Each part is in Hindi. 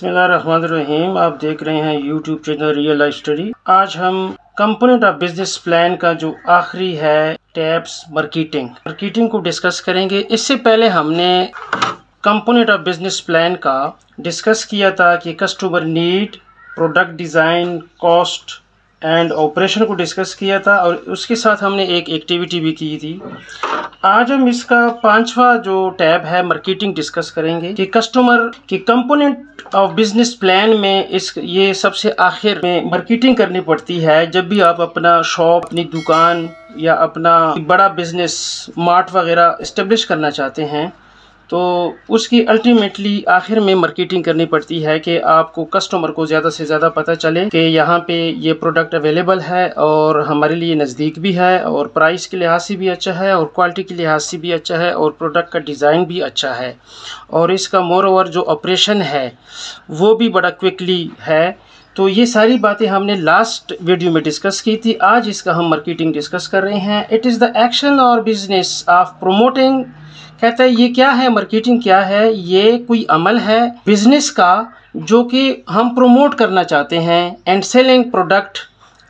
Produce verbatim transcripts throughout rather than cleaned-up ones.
बिस्मिल्लाहिर्रहमानिर्रहीम। आप देख रहे हैं YouTube channel real life study. आज हम कंपोनेंट ऑफ बिजनेस प्लान का जो आखिरी है टैब्स मार्केटिंग मार्केटिंग को डिस्कस करेंगे। इससे पहले हमने कंपोनेंट ऑफ बिजनेस प्लान का डिस्कस किया था कि customer need, product design, cost and operation को डिस्कस किया था और उसके साथ हमने एक एक्टिविटी भी की थी। आज हम इसका पांचवा जो टैब है मार्केटिंग डिस्कस करेंगे कि कस्टमर के कंपोनेंट ऑफ बिजनेस प्लान में इस ये सबसे आखिर में मार्केटिंग करनी पड़ती है। जब भी आप अपना शॉप, अपनी दुकान या अपना बड़ा बिजनेस मार्ट वगैरह इस्टेब्लिश करना चाहते हैं तो उसकी अल्टीमेटली आखिर में मार्केटिंग करनी पड़ती है कि आपको कस्टमर को ज़्यादा से ज़्यादा पता चले कि यहाँ पे ये प्रोडक्ट अवेलेबल है और हमारे लिए नज़दीक भी है और प्राइस के लिहाज से भी अच्छा है और क्वालिटी के लिहाज से भी अच्छा है और प्रोडक्ट का डिज़ाइन भी अच्छा है और इसका मोर ओवर जो ऑपरेशन है वो भी बड़ा क्विकली है। तो ये सारी बातें हमने लास्ट वीडियो में डिस्कस की थी। आज इसका हम मार्केटिंग डिस्कस कर रहे हैं। इट इज़ द एक्शन और बिजनेस ऑफ प्रोमोटिंग, कहता है ये क्या है, मार्केटिंग क्या है, ये कोई अमल है बिज़नेस का जो कि हम प्रोमोट करना चाहते हैं। एंड सेलिंग प्रोडक्ट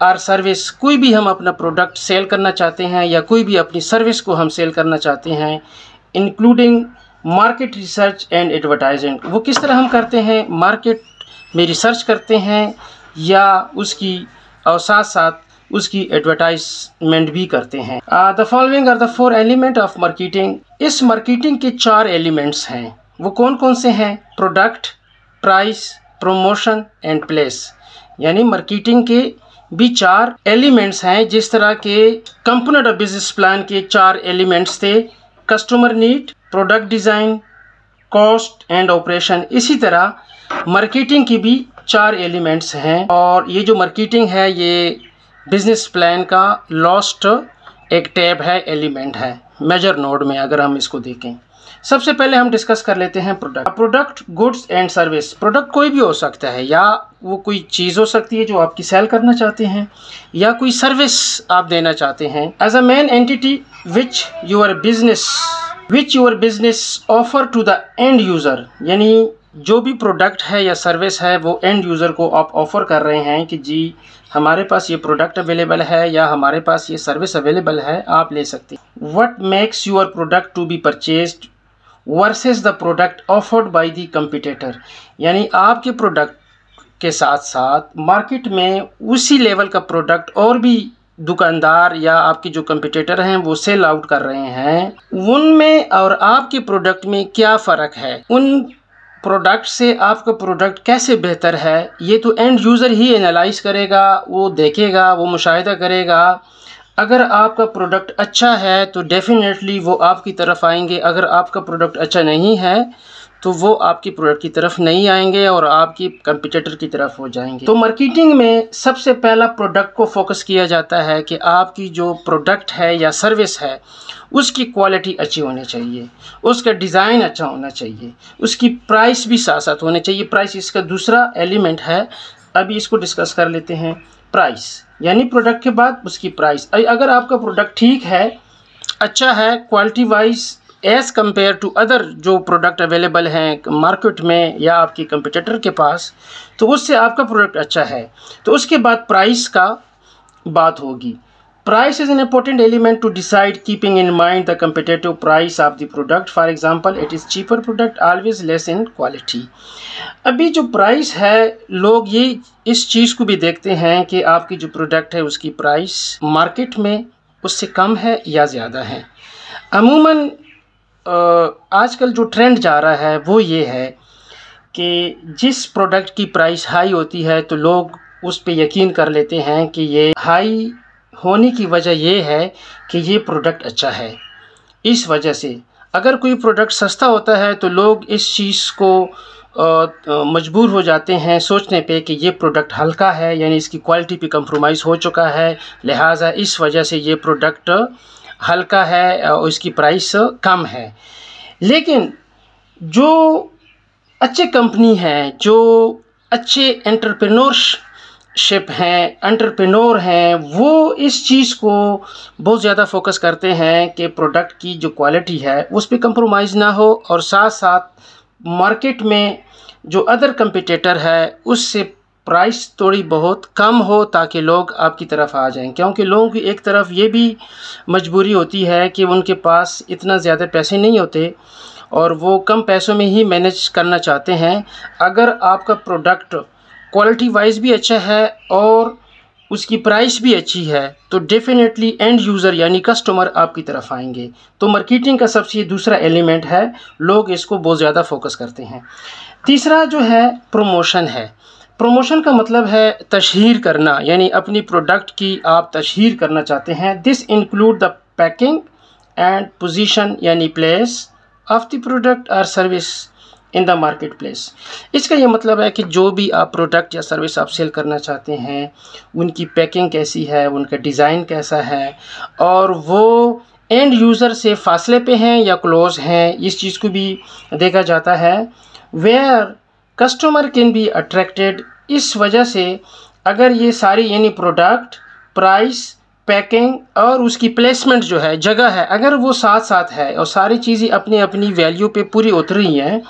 और सर्विस, कोई भी हम अपना प्रोडक्ट सेल करना चाहते हैं या कोई भी अपनी सर्विस को हम सेल करना चाहते हैं। Including market research and advertising, वो किस तरह हम करते हैं, मार्केट में रिसर्च करते हैं या उसकी और साथ साथ उसकी एडवर्टाइजमेंट भी करते हैं। The following are the four element of marketing. इस मार्केटिंग के चार एलिमेंट्स हैं। वो कौन कौन से हैं? Product, price, promotion and place. यानी मार्केटिंग के भी चार एलिमेंट्स हैं, जिस तरह के कंपोनेंट ऑफ बिजनेस प्लान के चार एलिमेंट्स थे, customer need, product design, cost and operation. इसी तरह मार्केटिंग की भी चार एलिमेंट्स हैं और ये जो मार्केटिंग है ये बिजनेस प्लान का लास्ट एक टैब है, एलिमेंट है मेजर नोड में। अगर हम इसको देखें, सबसे पहले हम डिस्कस कर लेते हैं product. Product goods and service, product कोई भी हो सकता है, या वो कोई चीज़ हो सकती है जो आपकी सेल करना चाहते हैं या कोई सर्विस आप देना चाहते हैं। As a main entity which your business which your business offer to the end user, यानी जो भी प्रोडक्ट है या सर्विस है वो एंड यूज़र को आप ऑफ़र कर रहे हैं कि जी हमारे पास ये प्रोडक्ट अवेलेबल है या हमारे पास ये सर्विस अवेलेबल है, आप ले सकते हैं। What makes your product to be purchased versus the product offered by the competitor, यानी आपके प्रोडक्ट के साथ साथ मार्केट में उसी लेवल का प्रोडक्ट और भी दुकानदार या आपके जो कंपटीटर हैं वो सेल आउट कर रहे हैं, उनमें और आपके प्रोडक्ट में क्या फ़र्क है, उन प्रोडक्ट से आपका प्रोडक्ट कैसे बेहतर है। ये तो एंड यूज़र ही एनालाइज करेगा, वो देखेगा, वो मुशाहिदा करेगा। अगर आपका प्रोडक्ट अच्छा है तो डेफिनेटली वो आपकी तरफ आएंगे, अगर आपका प्रोडक्ट अच्छा नहीं है तो वो आपकी प्रोडक्ट की तरफ नहीं आएंगे और आपकी कंपटीटर की तरफ हो जाएंगे। तो मार्केटिंग में सबसे पहला प्रोडक्ट को फोकस किया जाता है कि आपकी जो प्रोडक्ट है या सर्विस है उसकी क्वालिटी अच्छी होनी चाहिए, उसका डिज़ाइन अच्छा होना चाहिए, उसकी प्राइस भी साथ साथ होनी चाहिए। प्राइस इसका दूसरा एलिमेंट है, अभी इसको डिस्कस कर लेते हैं। प्राइस यानी प्रोडक्ट के बाद उसकी प्राइस। अगर आपका प्रोडक्ट ठीक है, अच्छा है quality wise as compare to other जो प्रोडक्ट अवेलेबल हैं मार्केट में या आपके कंपटीटर के पास, तो उससे आपका प्रोडक्ट अच्छा है। तो उसके बाद प्राइस का बात होगी। Price is an important element to decide keeping in mind the competitive price of the product. For example, it is cheaper product always less in quality. अभी जो प्राइस है, लोग ये इस चीज़ को भी देखते हैं कि आपकी जो प्रोडक्ट है उसकी प्राइस मार्केट में उससे कम है या ज़्यादा है। अमूमन आजकल जो ट्रेंड जा रहा है वो ये है कि जिस प्रोडक्ट की प्राइस हाई होती है तो लोग उस पे यकीन कर लेते हैं कि ये हाई होने की वजह ये है कि ये प्रोडक्ट अच्छा है। इस वजह से अगर कोई प्रोडक्ट सस्ता होता है तो लोग इस चीज़ को मजबूर हो जाते हैं सोचने पे कि ये प्रोडक्ट हल्का है, यानी इसकी क्वालिटी पे कंप्रोमाइज़ हो चुका है, लिहाजा इस वजह से ये प्रोडक्ट हल्का है और इसकी प्राइस कम है। लेकिन जो अच्छे कंपनी हैं, जो अच्छे एंटरप्रेन्योरशिप हैं, एंटरप्रेन्योर हैं, वो इस चीज़ को बहुत ज़्यादा फोकस करते हैं कि प्रोडक्ट की जो क्वालिटी है उस पर कंप्रोमाइज़ ना हो और साथ साथ मार्केट में जो अदर कंपटीटर है उससे प्राइस थोड़ी बहुत कम हो ताकि लोग आपकी तरफ आ जाएं, क्योंकि लोगों की एक तरफ ये भी मजबूरी होती है कि उनके पास इतना ज़्यादा पैसे नहीं होते और वो कम पैसों में ही मैनेज करना चाहते हैं। अगर आपका प्रोडक्ट क्वालिटी वाइज भी अच्छा है और उसकी प्राइस भी अच्छी है तो डेफिनेटली एंड यूज़र यानी कस्टमर आपकी तरफ आएंगे। तो मार्केटिंग का सबसे दूसरा एलिमेंट है, लोग इसको बहुत ज़्यादा फोकस करते हैं। तीसरा जो है प्रोमोशन है। प्रोमोशन का मतलब है तशहीर करना, यानी अपनी प्रोडक्ट की आप तशहीर करना चाहते हैं। This include the packing and position यानी प्लेस ऑफ द प्रोडक्ट और service in the market place. इसका यह मतलब है कि जो भी आप प्रोडक्ट या सर्विस आप सेल करना चाहते हैं उनकी पैकिंग कैसी है, उनका डिज़ाइन कैसा है और वो एंड यूज़र से फासले पे हैं या क्लोज हैं, इस चीज़ को भी देखा जाता है। Where customer can be attracted, इस वजह से अगर ये सारी यानी प्रोडक्ट, प्राइस, पैकिंग और उसकी प्लेसमेंट जो है, जगह है, अगर वो साथ साथ है और सारी चीज़ें अपनी अपनी वैल्यू पे पूरी उतर रही हैं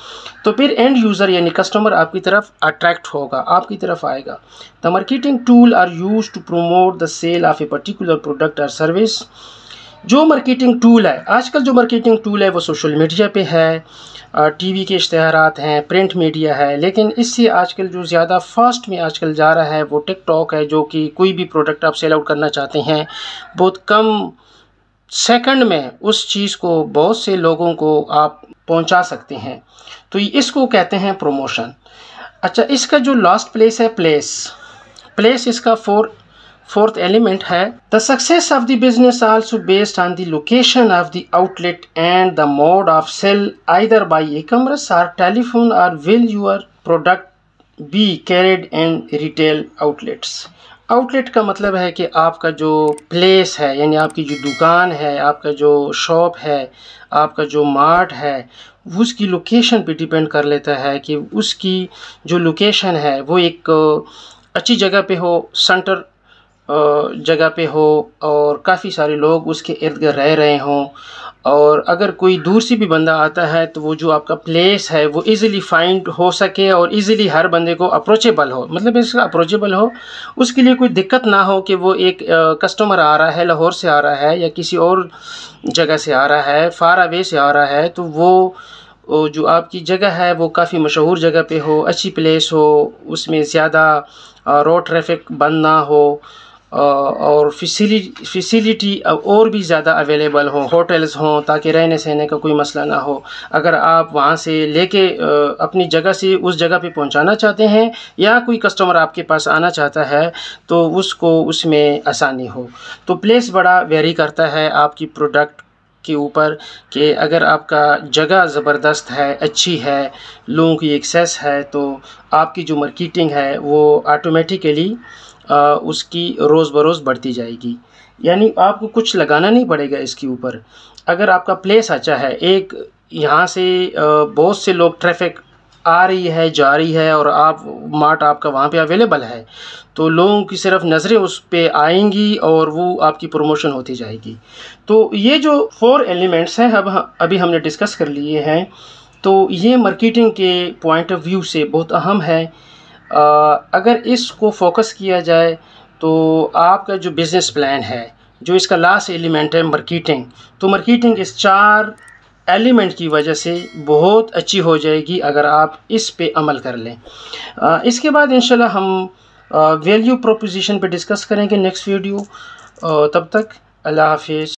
तो फिर एंड यूज़र यानी कस्टमर आपकी तरफ अट्रैक्ट होगा, आपकी तरफ आएगा। The marketing tool are use to promote the sale of a particular product और सर्विस। जो मार्केटिंग टूल है, आजकल जो मार्केटिंग टूल है वो सोशल मीडिया पे है, टीवी के इश्तहारात हैं, प्रिंट मीडिया है, लेकिन इससे आजकल जो ज़्यादा फास्ट में आजकल जा रहा है वो टिकटॉक है, जो कि कोई भी प्रोडक्ट आप सेल आउट करना चाहते हैं बहुत कम सेकंड में उस चीज़ को बहुत से लोगों को आप पहुंचा सकते हैं, तो इसको कहते हैं प्रोमोशन। अच्छा, इसका जो लास्ट प्लेस है, प्लेस प्लेस इसका फोर फोर्थ एलिमेंट है। The success of the business also based on the location of the outlet and the mode of sale either by e commerce और टेलीफोन और will your product be carried in retail outlets. Outlet का मतलब है कि आपका जो प्लेस है यानी आपकी जो दुकान है, आपका जो शॉप है, आपका जो मार्ट है, उसकी लोकेशन पे डिपेंड कर लेता है कि उसकी जो लोकेशन है वो एक अच्छी जगह पे हो, सेंटर जगह पे हो और काफ़ी सारे लोग उसके इर्द गिर्द रह रहे हों, और अगर कोई दूर से भी बंदा आता है तो वो जो आपका प्लेस है वो इजीली फाइंड हो सके और इजीली हर बंदे को अप्रोचेबल हो, मतलब इसका अप्रोचेबल हो, उसके लिए कोई दिक्कत ना हो कि वो एक कस्टमर आ रहा है, लाहौर से आ रहा है या किसी और जगह से आ रहा है, फार अवे से आ रहा है, तो वो जो आपकी जगह है वो काफ़ी मशहूर जगह पे हो, अच्छी प्लेस हो, उसमें ज़्यादा रोड ट्रैफिक बंद ना हो और फैसिलिटी फैसिलिटी और भी ज़्यादा अवेलेबल हो, होटल्स हों ताकि रहने सहने का कोई मसला ना हो। अगर आप वहाँ से लेके अपनी जगह से उस जगह पे पहुँचाना चाहते हैं या कोई कस्टमर आपके पास आना चाहता है तो उसको उसमें आसानी हो। तो प्लेस बड़ा वेरी करता है आपकी प्रोडक्ट के ऊपर कि अगर आपका जगह ज़बरदस्त है, अच्छी है, लोगों की एक्सेस है, तो आपकी जो मार्केटिंग है वो ऑटोमेटिकली आ, उसकी रोज़ बरोज़ बढ़ती जाएगी, यानी आपको कुछ लगाना नहीं पड़ेगा इसके ऊपर। अगर आपका प्लेस अच्छा है, एक यहाँ से बहुत से लोग ट्रैफिक आ रही है, जा रही है और आप मार्ट आपका वहाँ पे अवेलेबल है, तो लोगों की सिर्फ नज़रें उस पे आएंगी और वो आपकी प्रमोशन होती जाएगी। तो ये जो फोर एलिमेंट्स हैं अब अभी हमने डिस्कस कर लिए हैं, तो ये मार्केटिंग के पॉइंट ऑफ व्यू से बहुत अहम है। आ, अगर इसको फोकस किया जाए तो आपका जो बिज़नेस प्लान है, जो इसका लास्ट एलिमेंट है मार्केटिंग, तो मार्केटिंग इस चार एलिमेंट की वजह से बहुत अच्छी हो जाएगी अगर आप इस पे अमल कर लें। आ, इसके बाद इंशाल्लाह हम वैल्यू प्रोपोजिशन पे डिस्कस करेंगे नेक्स्ट वीडियो। आ, तब तक अल्लाह हाफिज़।